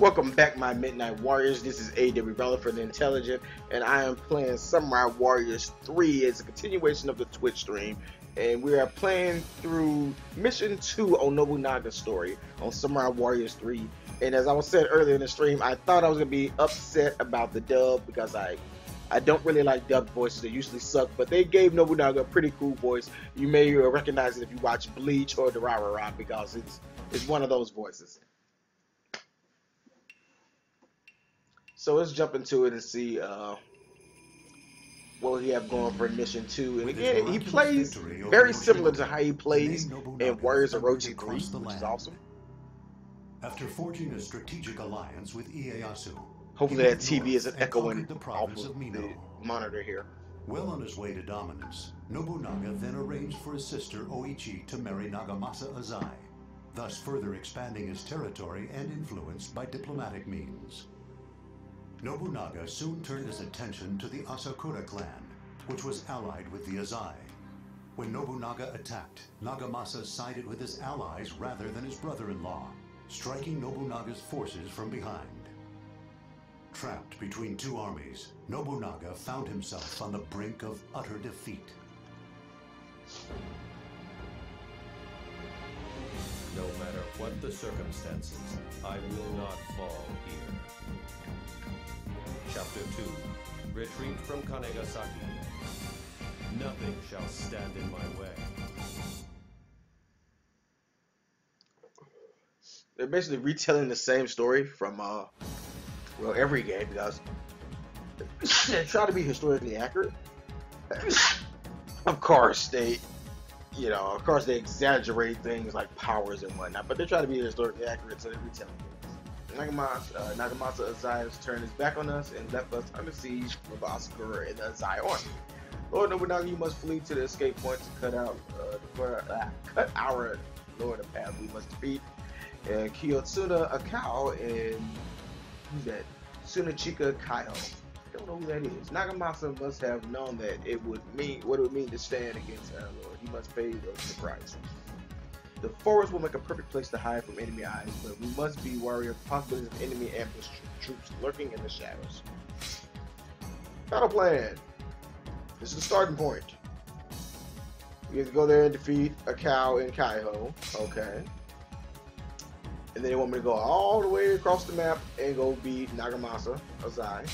Welcome back, my Midnight Warriors. This is AWBrawler for the Intelligent, and I am playing Samurai Warriors 3. It's a continuation of the Twitch stream, and we are playing through Mission 2 on Nobunaga's story on Samurai Warriors 3. And as I was said earlier in the stream, I thought I was going to be upset about the dub because I don't really like dubbed voices. They usually suck, but they gave Nobunaga a pretty cool voice. You may recognize it if you watch Bleach or Durarara because it's one of those voices. So let's jump into it and see what we have going for Mission 2. And again, he plays very similar to how he plays in Warriors of Orochi 3, which is awesome. After forging a strategic alliance with Ieyasu, hopefully that TV isn't echoing off the monitor here. Well on his way to dominance, Nobunaga then arranged for his sister Oichi to marry Nagamasa Azai, thus further expanding his territory and influence by diplomatic means. Nobunaga soon turned his attention to the Asakura clan, which was allied with the Azai. When Nobunaga attacked, Nagamasa sided with his allies rather than his brother-in-law, striking Nobunaga's forces from behind. Trapped between two armies, Nobunaga found himself on the brink of utter defeat. No matter what the circumstances, I will not fall here. Chapter 2. Retreat from Kanegasaki. Nothing shall stand in my way. They're basically retelling the same story from well, every game, because they try to be historically accurate. Of course, they exaggerate things like powers and whatnot, but they try to be historically accurate, so they retell it. Nagamasa Azai has turned his back on us and left us under siege with Asakura and the Azai army. Lord Nobunaga, you must flee to the escape point to cut our lord of path. We must defeat and Kiyotsuna Akao and who's that? Sunachika Kaiho. I don't know who that is. Nagamasa must have known that it would mean what it would mean to stand against our lord. He must pay the price. The forest will make a perfect place to hide from enemy eyes, but we must be wary of possibilities of enemy ambush troops lurking in the shadows. Battle plan. This is the starting point. We have to go there and defeat Akao and Kaiho. Okay. And then they want me to go all the way across the map and go beat Nagamasa Azai,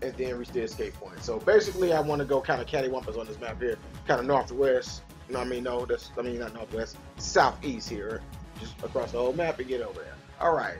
and then reach the escape point. So basically, I want to go kind of cattywampus on this map here, kind of northwest. You know what I mean? No, that's I mean not northwest, southeast here, just across the whole map and get over there. All right,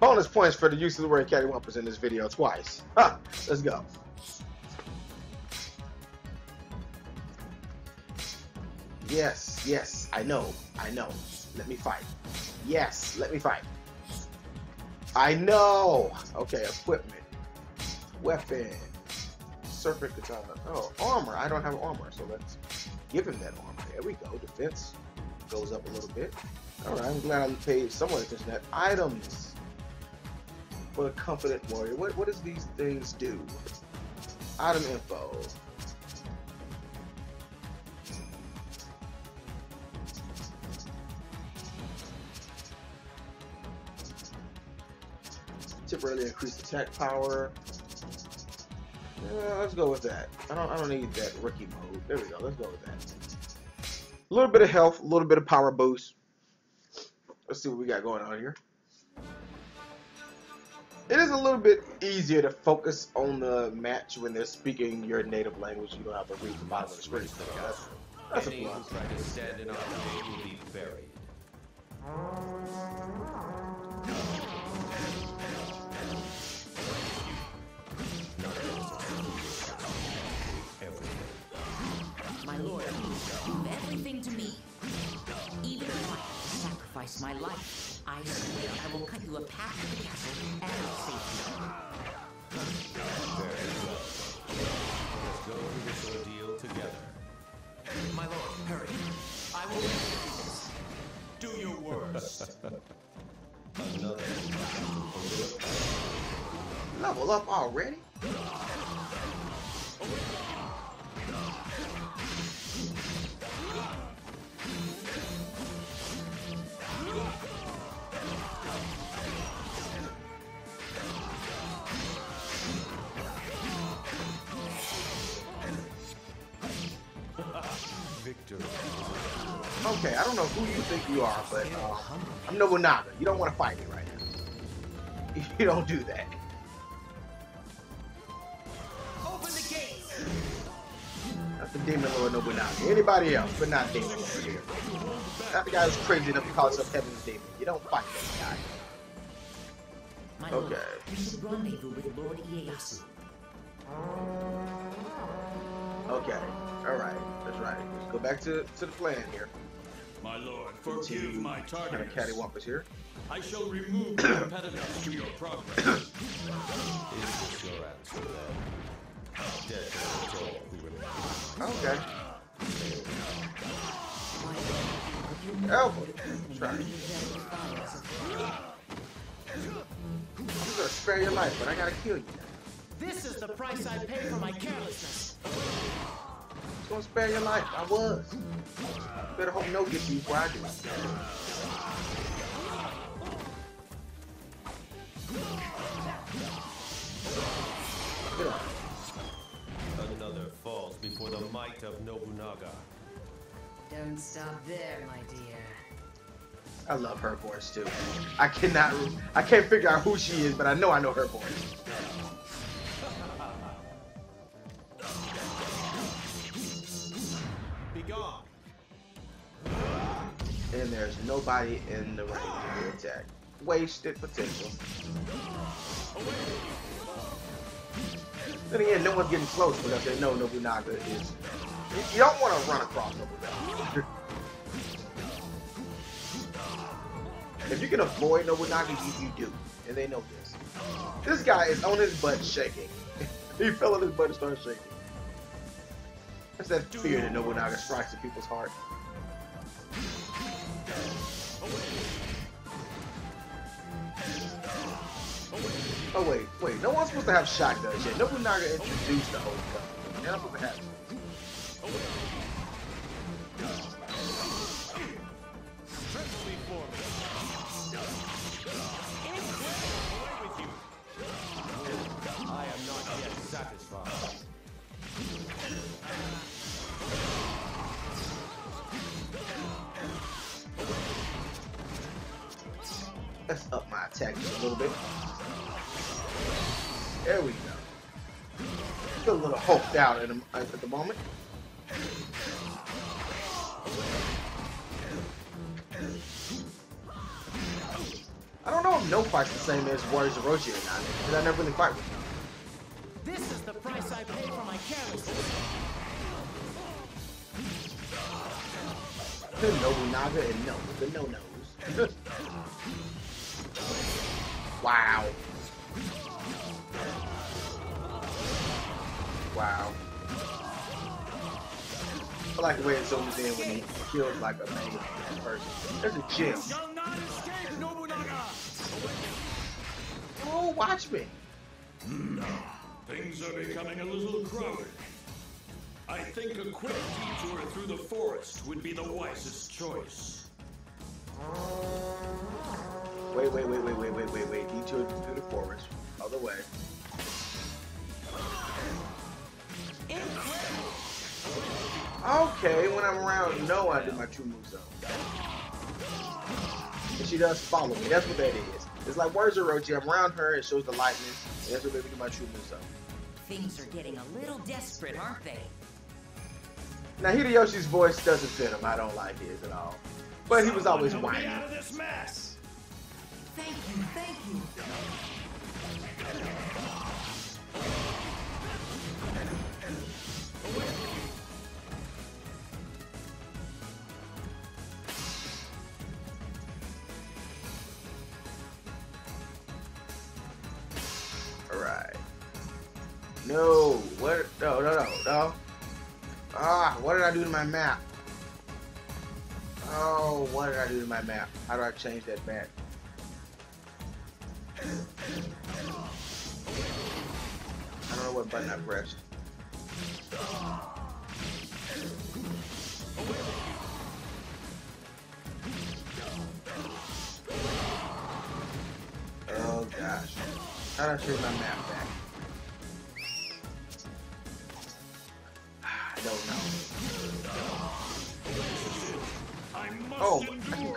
bonus points for the use of the word cattywampus in this video twice. Ha! Let's go. Yes, yes, I know. Let me fight. Yes, let me fight. I know. Okay, equipment, weapon, serpent katana. Oh, armor. I don't have armor, so let's give him that armor. There we go. Defense goes up a little bit. All right, I'm glad I paid someone attention to that. Items for a confident warrior. What does these things do? Item info. Temporarily increased attack power. Yeah, let's go with that. I don't need that rookie mode. There we go. Let's go with that. A little bit of health, a little bit of power boost. Let's see what we got going on here. It is a little bit easier to focus on the match when they're speaking your native language. You don't have to read the bottom of the screen. That's a plus. Lord, do everything to me. Even if I sacrifice my life, I swear I will cut you a path to the castle and safety. Very well. Let's go through this ordeal together. My lord, hurry. I will do this. Do your worst. Another level up already? Okay, I don't know who you think you are, but I'm Nobunaga. You don't want to fight me right now. You don't do that. Open the gates. That's the Demon Lord Nobunaga. Anybody else, but not Demon Lord here. That guy was crazy enough to call himself Heaven's Demon. You don't fight that guy. Okay. You should rendezvous with Lord Ieyasu. Okay. All right. That's right. Let's go back to the plan here. My lord, forgive my target. Cattywampus here. I shall remove the impediments to your progress. Is your answer then? Okay. Elbow. Try. I'm gonna spare your life, but I gotta kill you. This is the price I pay for my carelessness. It's gonna spare your life. I was. Better hope no gets you before I do. Another falls before the might of Nobunaga. Don't stop there, my dear. I love her voice too. I can't figure out who she is, but I know her voice. And there's nobody in the range of the attack. Wasted potential. Then again, no one's getting close because they know Nobunaga is. You don't want to run across Nobunaga. If you can avoid Nobunaga, you do. And they know this. This guy is on his butt shaking. He fell on his butt and started shaking. That's that fear that Nobunaga strikes at people's heart. Oh wait, wait, no one's supposed to have shotguns yet. Nobunaga introduced the whole gun. Now I'm supposed to have it. I am not yet satisfied. Let's up my attack just a little bit. There we go. Feel a little hulked out at the moment. I don't know if no fight's the same as Warriors of Orochi or not, because I never really fight with them. This is the price I pay for my carelessness. The Nobunaga and no, the no-nos. Wow. Wow. I like the way it zooms in when he kills like a main person. There's a gym. Oh, watch me. Things are becoming a little crowded. I think a quick detour through the forest would be the wisest choice. Wait. Detour through the forest. Other way. Okay, when I'm around, no, I do my true moves though. And she does follow me. That's what that is. It's like Warriors of Orochi. I'm around her. It shows the lightness. And that's what they do my true moves though. Things are getting a little desperate, aren't they? Now Hideyoshi's voice doesn't fit him. I don't like his at all. But he was always whining. Thank you, thank you. All right. No, what? No. Ah, what did I do to my map? Oh, what did I do to my map? How do I change that back? I don't know what button I pressed. Oh gosh. How do I change my map back? I don't know.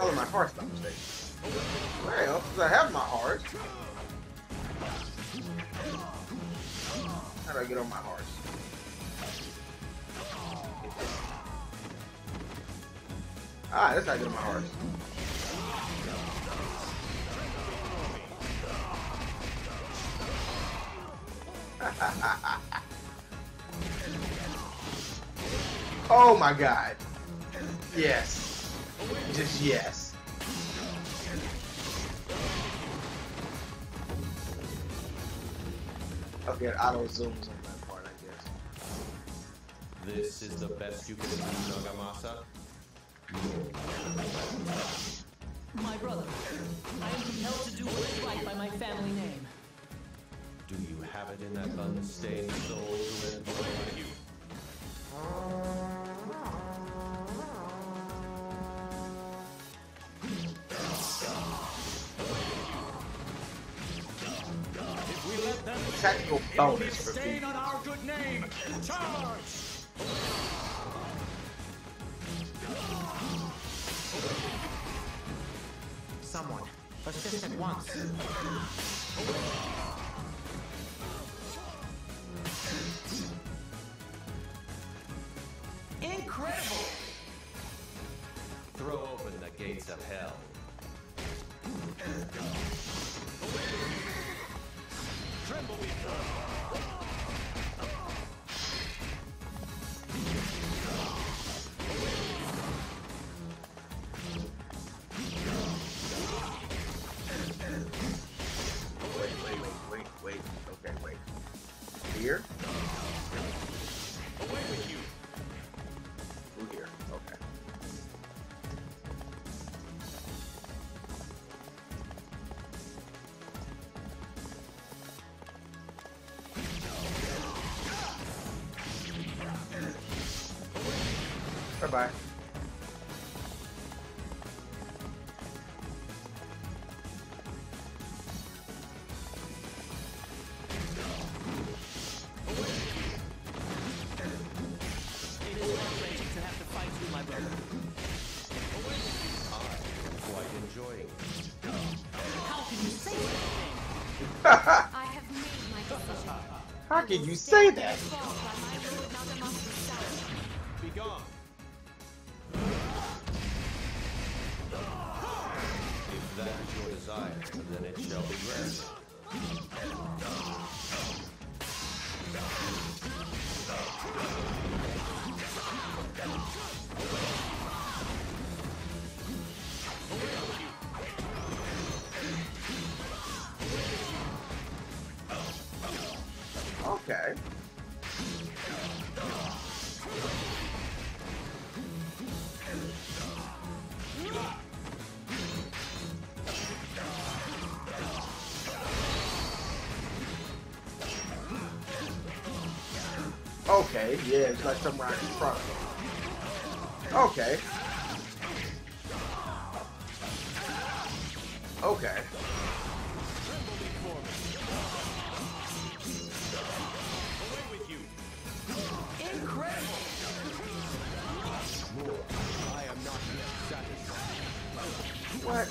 color my heart's not mistaken. Where else does I have my heart? How do I get on my heart? Ah, that's how I get on my heart. Oh my god. Yes. Just yes. Okay, it auto zooms on that part, I guess. This is the best you can do, Nagamasa. My brother, I am compelled to do what is right by my family name. Do you have it in that unstained soul to enjoy you? If we let them tactical bonus for stain on our good name. Charge! Someone, assist at once. Incredible! Throw open the gates of hell. Tremble, we come. Bye. How can you say that? Be gone. Then it shall be rest. Okay. Okay, yeah, it's like somewhere in front of them. Okay. Okay. Incredible! I am not yet satisfied. What?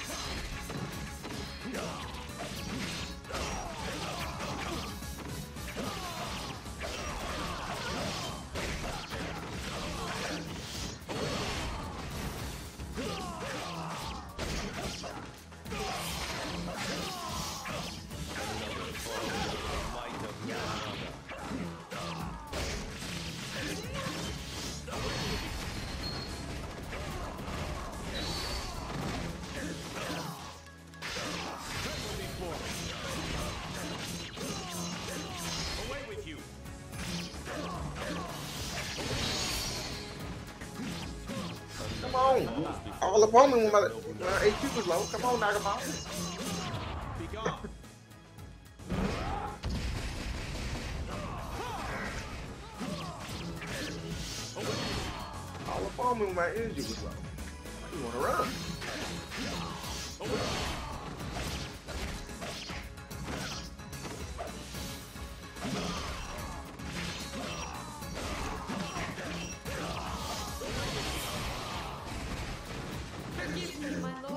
All upon me when my HP was low. Come on, Nagamasa. Be gone. All upon me when my energy was low. You wanna run? Forgive me, my lord.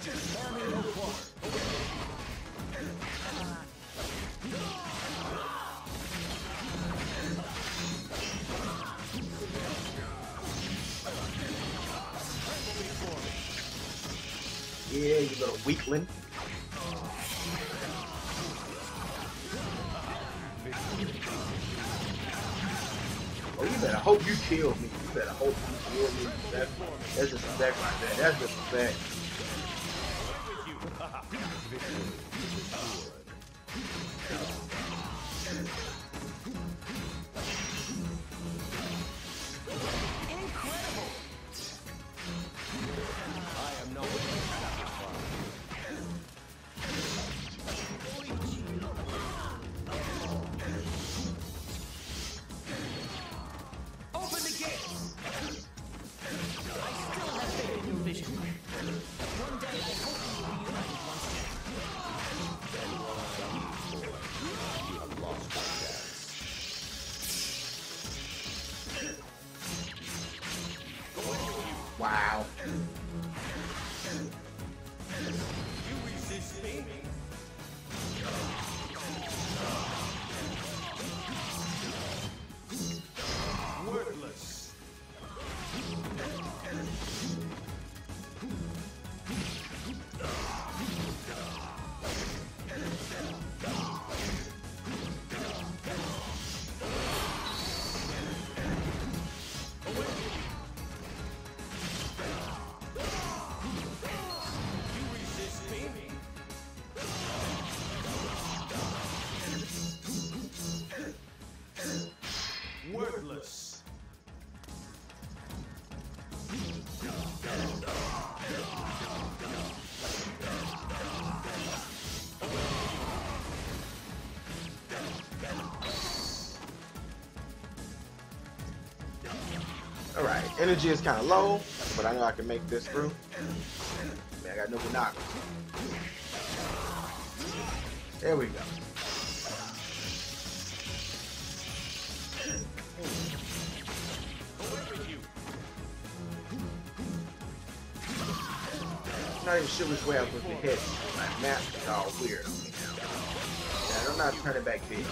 Yeah, you little weakling. Oh, you better hope you kill me. You better hope you kill me. That's just a fact right there. That's just a fact. Incredible. I am no wow. Alright, energy is kind of low, but I know I can make this through. Man, I got Nobunaga. There we go. I'm not even sure which way I was supposed to hit. My map is all weird. Yeah, I'm not turning back big.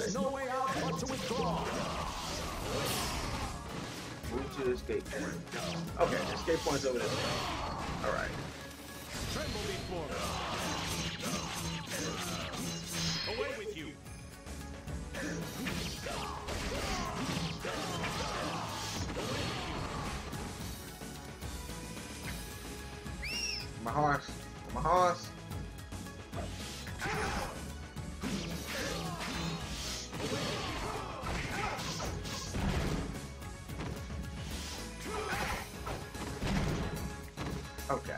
There's no way out but to withdraw. Move to the escape point. Okay, the escape point's over there. All right. Tremble before me. Away with you. My horse. My horse. Okay.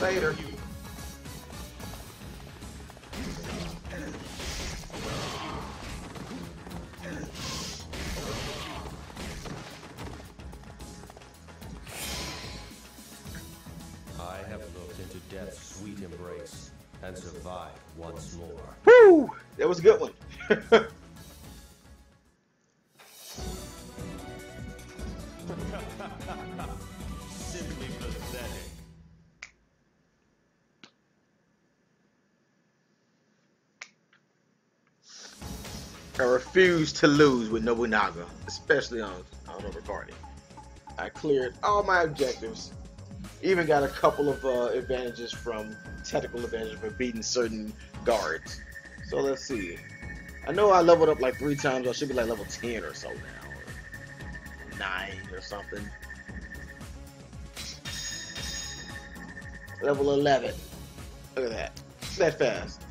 Later. I have looked into death's sweet embrace and survived once more. Woo! That was a good one. Simply pathetic. I refuse to lose with Nobunaga, especially on overcarding. I cleared all my objectives, even got a couple of advantages from technical advantages for beating certain guards. So let's see. I know I leveled up like 3 times. I should be like level 10 or so now. 9 or something. Level 11. Look at that. Steadfast.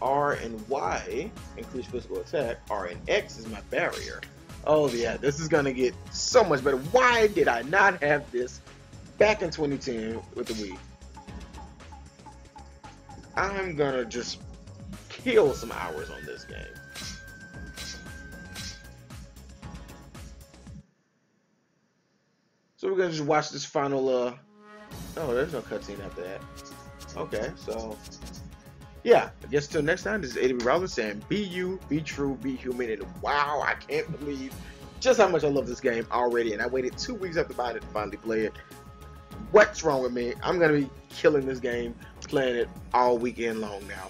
R and Y increase physical attack. R and X is my barrier. Oh yeah, this is gonna get so much better. Why did I not have this back in 2010 with the Wii? I'm gonna just kill some hours on this game. So we're gonna just watch this final oh, there's no cutscene after that. Okay, so yeah, I guess till next time, this is AWBrawler saying, be you, be true, be human, and wow, I can't believe just how much I love this game already, and I waited 2 weeks after buying it to finally play it. What's wrong with me? I'm going to be killing this game, playing it all weekend long now.